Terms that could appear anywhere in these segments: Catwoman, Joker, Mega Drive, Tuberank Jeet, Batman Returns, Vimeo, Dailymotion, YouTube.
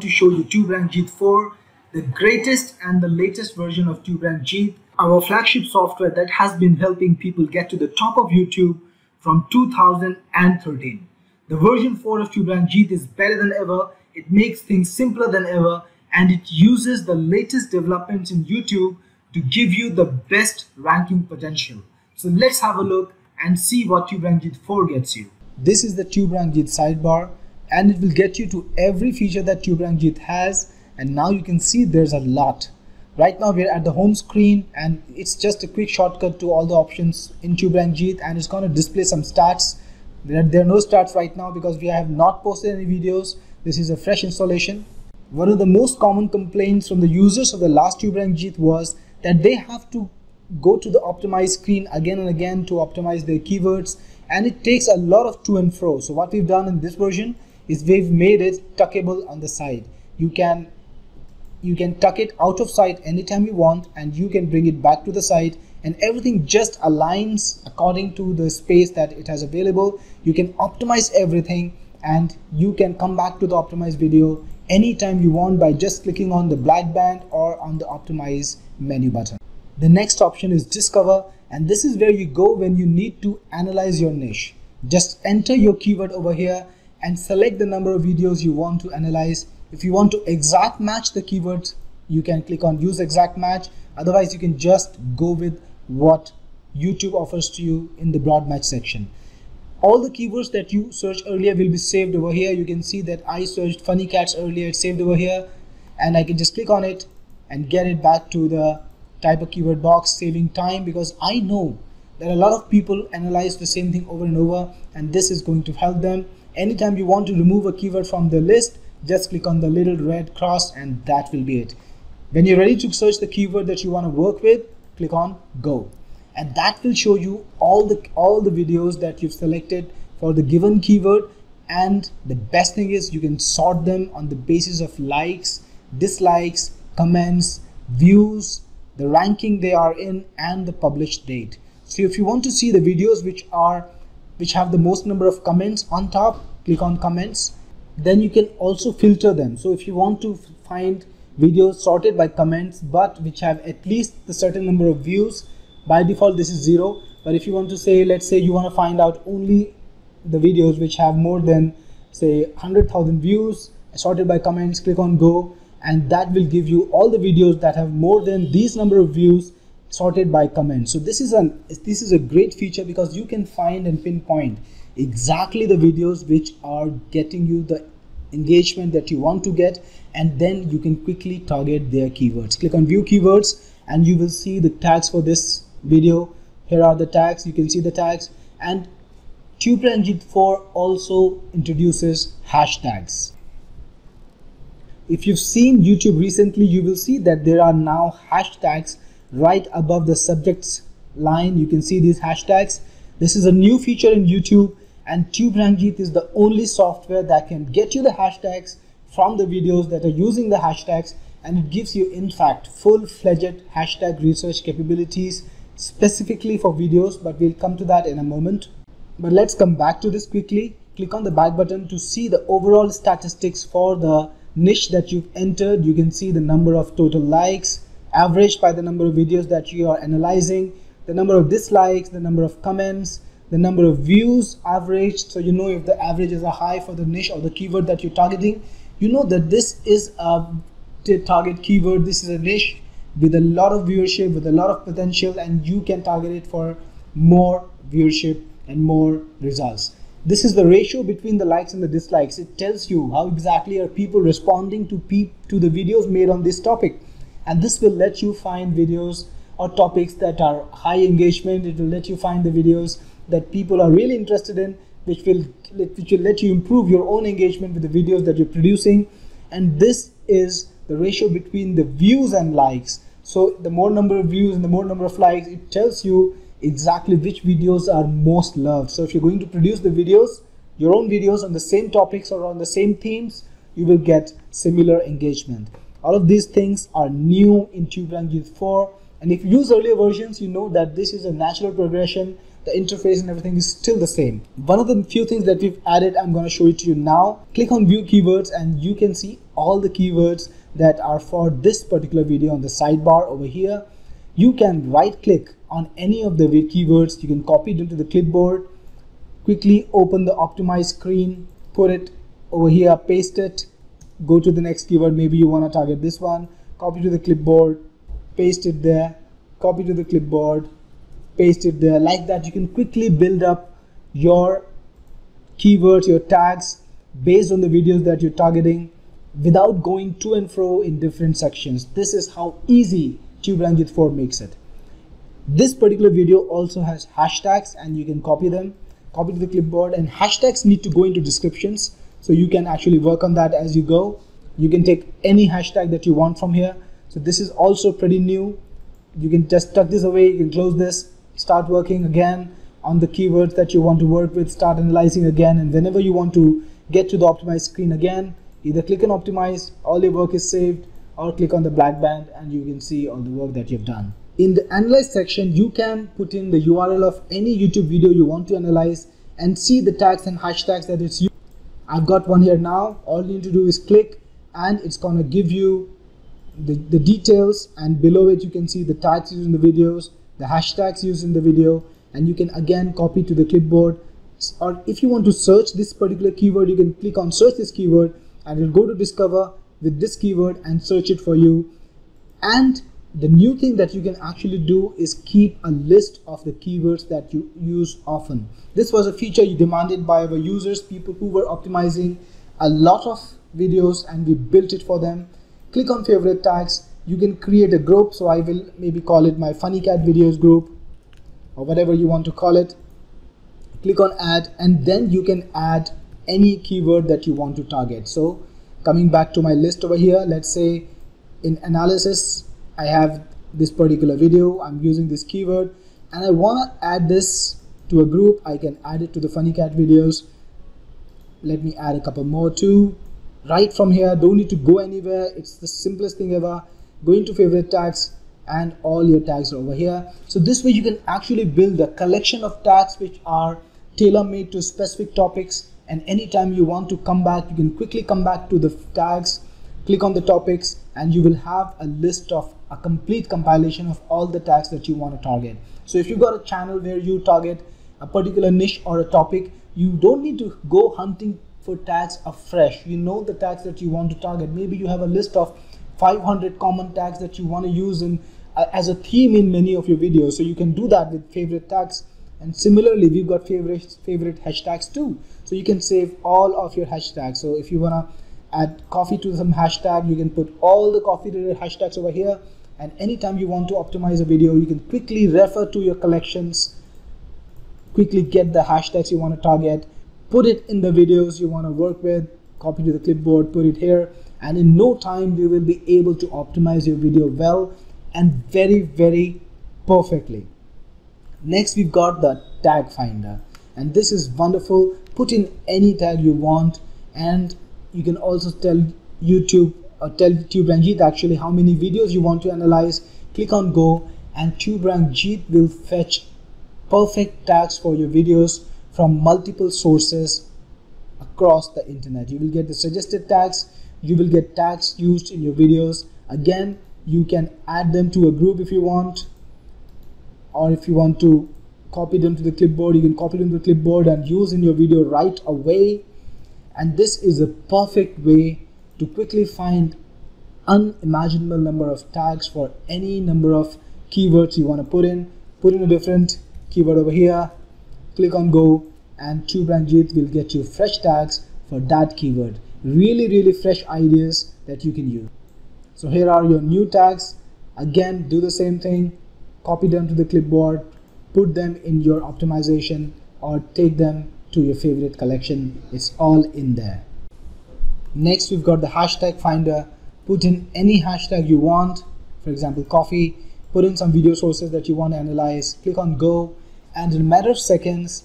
To show you Tuberank Jeet 4, the greatest and the latest version of Tuberank Jeet, our flagship software that has been helping people get to the top of YouTube from 2013. The version 4 of Tuberank Jeet is better than ever, it makes things simpler than ever, and it uses the latest developments in YouTube to give you the best ranking potential. So let's have a look and see what Tuberank Jeet 4 gets you. This is the Tuberank Jeet sidebar, and it will get you to every feature that Tuberank Jeet has. And now you can see there's a lot. Right now we're at the home screen, and it's just a quick shortcut to all the options in Tuberank Jeet, and it's going to display some stats. There are no stats right now because we have not posted any videos. This is a fresh installation. One of the most common complaints from the users of the last Tuberank Jeet was that they have to go to the optimize screen again and again to optimize their keywords, and it takes a lot of to and fro. So what we've done in this version is we've made it tuckable on the side. You can tuck it out of sight anytime you want, and you can bring it back to the side, and everything just aligns according to the space that it has available. You can optimize everything, and you can come back to the optimized video anytime you want by just clicking on the black band or on the optimize menu button. The next option is discover, and this is where you go when you need to analyze your niche. Just enter your keyword over here and select the number of videos you want to analyze. If you want to exact match the keywords, you can click on use exact match. Otherwise, you can just go with what YouTube offers to you in the broad match section. All the keywords that you searched earlier will be saved over here. You can see that I searched funny cats earlier, it's saved over here, and I can just click on it and get it back to the type of keyword box, saving time, because I know that a lot of people analyze the same thing over and over, and this is going to help them. Anytime you want to remove a keyword from the list, just click on the little red cross, and that will be it. When you're ready to search the keyword that you want to work with, click on go. And that will show you all the videos that you've selected for the given keyword. And the best thing is you can sort them on the basis of likes, dislikes, comments, views, the ranking they are in, and the published date. So if you want to see the videos which have the most number of comments on top, click on comments. Then you can also filter them. So if you want to find videos sorted by comments but which have at least a certain number of views, by default this is 0. But if you want to say, let's say you want to find out only the videos which have more than say 100,000 views sorted by comments, click on go, and that will give you all the videos that have more than these number of views sorted by comments. So this is a great feature because you can find and pinpoint exactly the videos which are getting you the engagement that you want to get, and then you can quickly target their keywords. Click on view keywords and you will see the tags for this video. Here are the tags, you can see the tags, and Tuberank Jeet 4 also introduces hashtags. If you've seen YouTube recently, you will see that there are now hashtags right above the subjects line. You can see these hashtags. This is a new feature in YouTube, and Tuberank Jeet is the only software that can get you the hashtags from the videos that are using the hashtags, and it gives you in fact full-fledged hashtag research capabilities specifically for videos, but we'll come to that in a moment. But let's come back to this quickly. Click on the back button to see the overall statistics for the niche that you've entered. You can see the number of total likes, averaged by the number of videos that you are analyzing, the number of dislikes, the number of comments, the number of views averaged. So you know if the averages are high for the niche or the keyword that you're targeting. You know that this is a target keyword, this is a niche with a lot of viewership, with a lot of potential, and you can target it for more viewership and more results. This is the ratio between the likes and the dislikes. It tells you how exactly are people responding to the videos made on this topic. And this will let you find videos or topics that are high engagement. It will let you find the videos that people are really interested in, which will let you improve your own engagement with the videos that you're producing. And this is the ratio between the views and likes. So the more number of views and the more number of likes, it tells you exactly which videos are most loved. So if you're going to produce the videos, your own videos on the same topics or on the same themes, you will get similar engagement. All of these things are new in Tuberank Jeet 4, and if you use earlier versions, you know that this is a natural progression the interface and everything is still the same. One of the few things that we've added, I'm going to show it to you now. Click on view keywords and you can see all the keywords that are for this particular video on the sidebar over here. You can right click on any of the keywords, you can copy it into the clipboard, quickly open the optimize screen, put it over here, paste it, go to the next keyword, maybe you want to target this one, copy to the clipboard, paste it there, copy to the clipboard, paste it there. Like that, you can quickly build up your keywords, your tags based on the videos that you're targeting without going to and fro in different sections. This is how easy Tuberank Jeet 4 makes it. This particular video also has hashtags and you can copy them, copy to the clipboard, and hashtags need to go into descriptions. So you can actually work on that as you go. You can take any hashtag that you want from here. So this is also pretty new. You can just tuck this away, you can close this, start working again on the keywords that you want to work with, start analyzing again, and whenever you want to get to the optimize screen again, either click on optimize, all your work is saved, or click on the black band and you can see all the work that you've done. In the analyze section, you can put in the URL of any YouTube video you want to analyze and see the tags and hashtags that it's used. I've got one here now. All you need to do is click and it's going to give you the details, and below it you can see the tags used in the videos, the hashtags used in the video, and you can again copy to the clipboard, or if you want to search this particular keyword, you can click on search this keyword and it'll go to discover with this keyword and search it for you. And the new thing that you can actually do is keep a list of the keywords that you use often. This was a feature demanded by our users, people who were optimizing a lot of videos, and we built it for them. Click on favorite tags, you can create a group, so I will maybe call it my funny cat videos group or whatever you want to call it. Click on add and then you can add any keyword that you want to target. So coming back to my list over here, let's say in analysis I have this particular video, I'm using this keyword and I want to add this to a group. I can add it to the funny cat videos. Let me add a couple more too. Right from here, don't need to go anywhere, it's the simplest thing ever. Go into favorite tags and all your tags are over here. So this way you can actually build a collection of tags which are tailor-made to specific topics, and anytime you want to come back, you can quickly come back to the tags, click on the topics, and you will have a list of a complete compilation of all the tags that you want to target. So if you've got a channel where you target a particular niche or a topic, you don't need to go hunting for tags afresh. You know the tags that you want to target. Maybe you have a list of 500 common tags that you want to use in as a theme in many of your videos, so you can do that with favorite tags. And similarly, we've got favorite hashtags too, so you can save all of your hashtags. So if you want to add coffee to some hashtag, you can put all the coffee related hashtags over here, and anytime you want to optimize a video, you can quickly refer to your collections, quickly get the hashtags you want to target, put it in the videos you want to work with, copy to the clipboard, put it here, and in no time you will be able to optimize your video well and very, very perfectly. Next, we've got the tag finder, and this is wonderful. Put in any tag you want, and you can also tell YouTube or tell Tuberank Jeet actually how many videos you want to analyze. Click on go and Tuberank Jeet will fetch perfect tags for your videos from multiple sources across the internet. You will get the suggested tags, you will get tags used in your videos. Again, you can add them to a group if you want, or if you want to copy them to the clipboard, you can copy them to the clipboard and use in your video right away. And this is a perfect way to quickly find unimaginable number of tags for any number of keywords you want to put in. Put in a different keyword over here, click on go, and Tuberank Jeet will get you fresh tags for that keyword. Really fresh ideas that you can use. So here are your new tags. Again, do the same thing, copy them to the clipboard, put them in your optimization, or take them to your favorite collection. It's all in there. Next, we've got the hashtag finder. Put in any hashtag you want, for example coffee, put in some video sources that you want to analyze, click on go, and in a matter of seconds,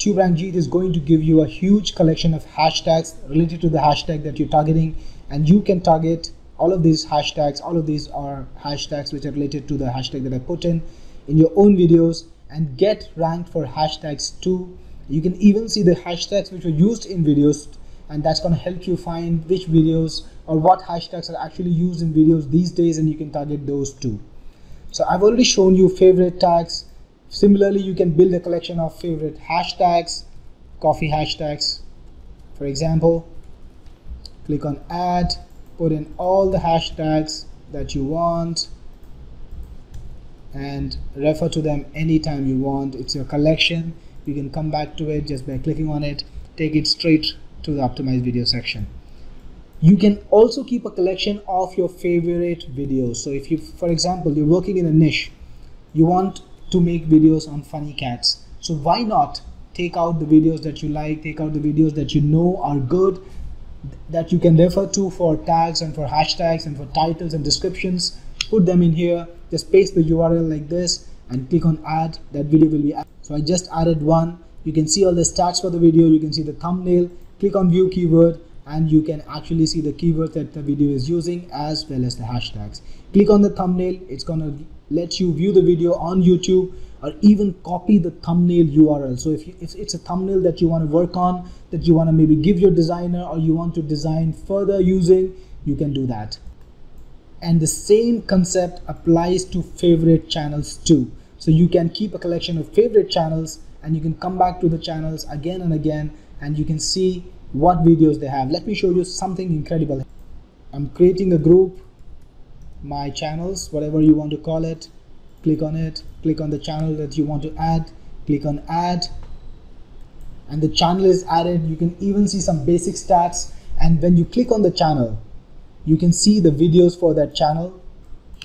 Tuberank Jeet is going to give you a huge collection of hashtags related to the hashtag that you're targeting, and you can target all of these hashtags. All of these are hashtags which are related to the hashtag that I put in your own videos, and get ranked for hashtags too. You can even see the hashtags which were used in videos, and that's going to help you find which videos or what hashtags are actually used in videos these days, and you can target those too. So I've already shown you favorite tags. Similarly, you can build a collection of favorite hashtags, coffee hashtags, for example. Click on add, put in all the hashtags that you want and refer to them anytime you want. It's your collection. You can come back to it just by clicking on it, take it straight to the optimized video section. You can also keep a collection of your favorite videos. So if you, for example, you're working in a niche, you want to make videos on funny cats. So why not take out the videos that you like, take out the videos that you know are good, that you can refer to for tags and for hashtags and for titles and descriptions. Put them in here, just paste the URL like this and click on add. That video will be added. So I just added one. You can see all the stats for the video, you can see the thumbnail, click on view keyword, and you can actually see the keyword that the video is using as well as the hashtags. Click on the thumbnail, it's gonna let you view the video on YouTube or even copy the thumbnail URL. So if it's a thumbnail that you want to work on, that you want to maybe give your designer or you want to design further using, you can do that. And the same concept applies to favorite channels too. So you can keep a collection of favorite channels and you can come back to the channels again and again, and you can see what videos they have. Let me show you something incredible. I'm creating a group, my channels, whatever you want to call it. Click on it, click on the channel that you want to add, click on add, and the channel is added. You can even see some basic stats, and when you click on the channel, you can see the videos for that channel.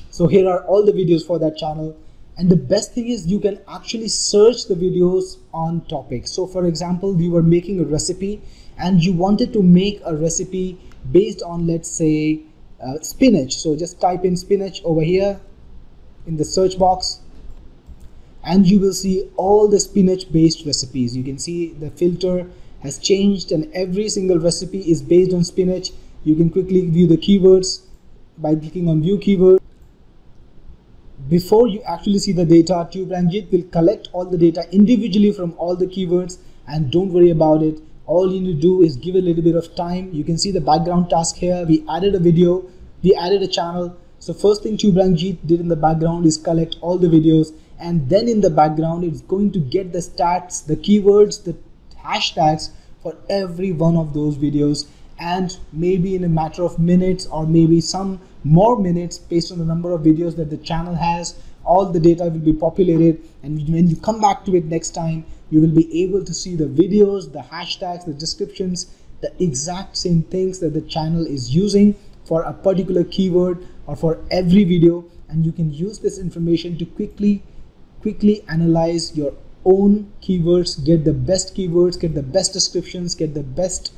So here are all the videos for that channel, and the best thing is you can actually search the videos on topics. So for example, you were making a recipe and you wanted to make a recipe based on, let's say, spinach. So just type in spinach over here in the search box and you will see all the spinach based recipes. You can see the filter has changed and every single recipe is based on spinach. You can quickly view the keywords by clicking on view keyword. Before you actually see the data, Tuberank Jeet will collect all the data individually from all the keywords, and don't worry about it. All you need to do is give a little bit of time. You can see the background task here. We added a video, we added a channel. So first thing Tuberank Jeet did in the background is collect all the videos, and then in the background it's going to get the stats, the keywords, the hashtags for every one of those videos, and maybe in a matter of minutes or maybe some more minutes based on the number of videos that the channel has, all the data will be populated, and when you come back to it next time, you will be able to see the videos, the hashtags, the descriptions, the exact same things that the channel is using for a particular keyword or for every video, and you can use this information to quickly analyze your own keywords, get the best keywords, get the best descriptions, get the best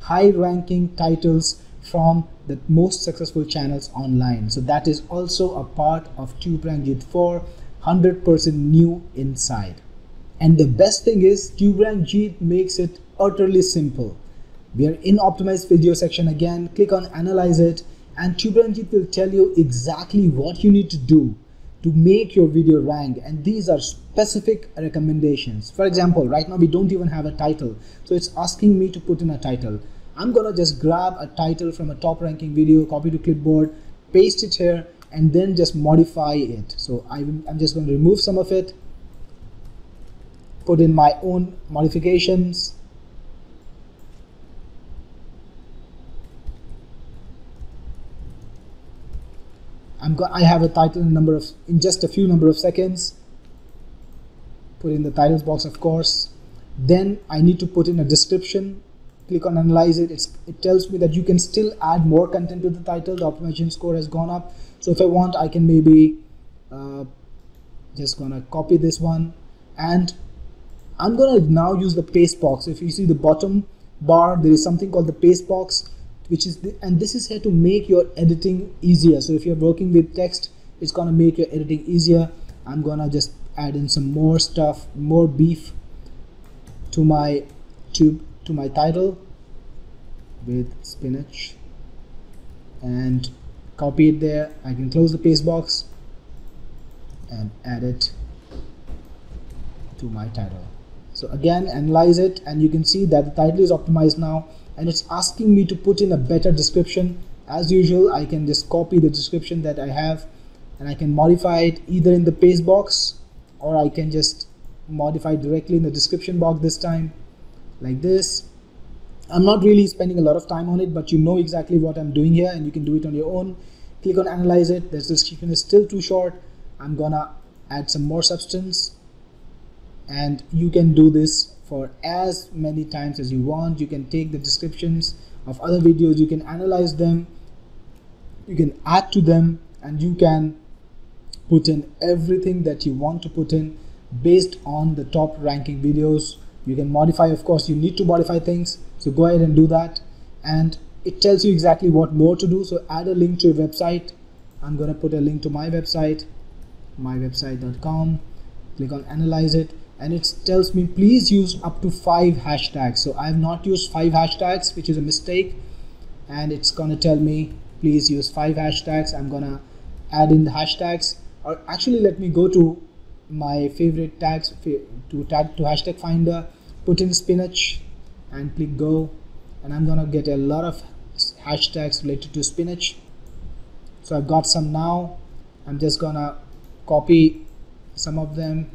high ranking titles from the most successful channels online. So that is also a part of Tuberank Jeet 4, 100% new inside. And the best thing is Tuberank Jeet makes it utterly simple. We are in optimized video section again, click on analyze it, and Tuberank Jeet will tell you exactly what you need to do to make your video rank, and these are specific recommendations. For example, right now we don't even have a title, so it's asking me to put in a title. I'm gonna just grab a title from a top ranking video, copy to clipboard, paste it here, and then just modify it. So I'm just going to remove some of it, put in my own modifications, I have a title in just a few number of seconds. Put in the titles box, of course. Then I need to put in a description. Click on analyze it. It tells me that you can still add more content to the title. The optimization score has gone up. So if I want, I can maybe just gonna copy this one, and I'm gonna now use the paste box. If you see the bottom bar, there is something called the paste box, which is and this is here to make your editing easier. So if you're working with text, it's gonna make your editing easier. I'm gonna just add in some more stuff, more beef to my title with spinach, and copy it there. I can close the paste box and add it to my title. So again, analyze it, and you can see that the title is optimized now, and it's asking me to put in a better description. As usual, I can just copy the description that I have, and I can modify it either in the paste box, or I can just modify directly in the description box this time, like this. I'm not really spending a lot of time on it, but you know exactly what I'm doing here, and you can do it on your own. Click on analyze it. This description is still too short. I'm gonna add some more substance, and you can do this for as many times as you want. You can take the descriptions of other videos, you can analyze them, you can add to them, and you can put in everything that you want to put in based on the top ranking videos. You can modify, of course, you need to modify things, so go ahead and do that. And it tells you exactly what more to do, so add a link to your website. I'm gonna put a link to my website, mywebsite.com. Click on analyze it, and it tells me please use up to 5 hashtags. So I have not used 5 hashtags, which is a mistake, and it's gonna tell me please use 5 hashtags. I'm gonna add in the hashtags, or actually let me go to my favorite tags, to hashtag finder, put in spinach and click go, and I'm gonna get a lot of hashtags related to spinach. So I've got some now. I'm just gonna copy some of them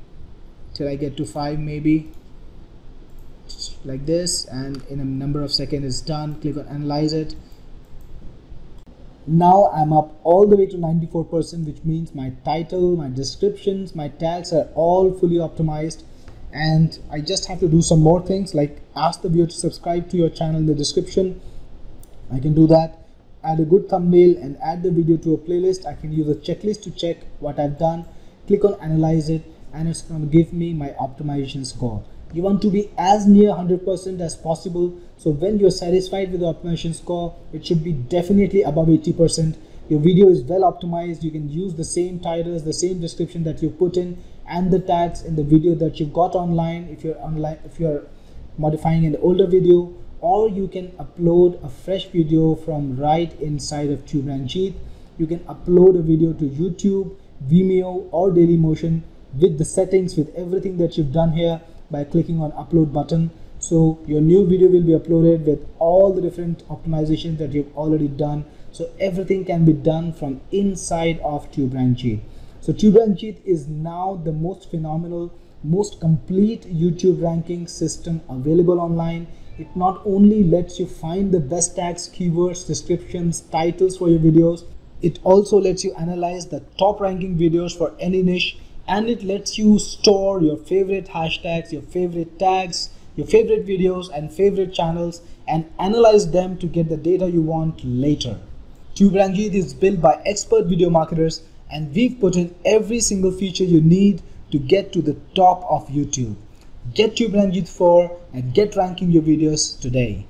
till I get to 5, maybe like this, and in a number of seconds it's done. Click on analyze it. Now I'm up all the way to 94%, which means my title, my descriptions, my tags are all fully optimized, and I just have to do some more things like ask the viewer to subscribe to your channel in the description. I can do that. Add a good thumbnail and add the video to a playlist. I can use a checklist to check what I've done. Click on analyze it, and it's going to give me my optimization score. You want to be as near 100% as possible, so when you're satisfied with the optimization score, it should be definitely above 80%. Your video is well optimized. You can use the same titles, the same description that you put in, and the tags in the video that you've got online if you're modifying an older video, or you can upload a fresh video from right inside of Tuberank Jeet. You can upload a video to YouTube, Vimeo, or Dailymotion with the settings, with everything that you've done here, by clicking on upload button. So your new video will be uploaded with all the different optimizations that you've already done. So everything can be done from inside of Tuberank Jeet. So Tuberank Jeet is now the most phenomenal, most complete YouTube ranking system available online. It not only lets you find the best tags, keywords, descriptions, titles for your videos, it also lets you analyze the top ranking videos for any niche, and it lets you store your favorite hashtags, your favorite tags, your favorite videos and favorite channels, and analyze them to get the data you want later. Tuberank Jeet is built by expert video marketers, and we've put in every single feature you need to get to the top of YouTube. Get Tuberank Jeet 4 and get ranking your videos today.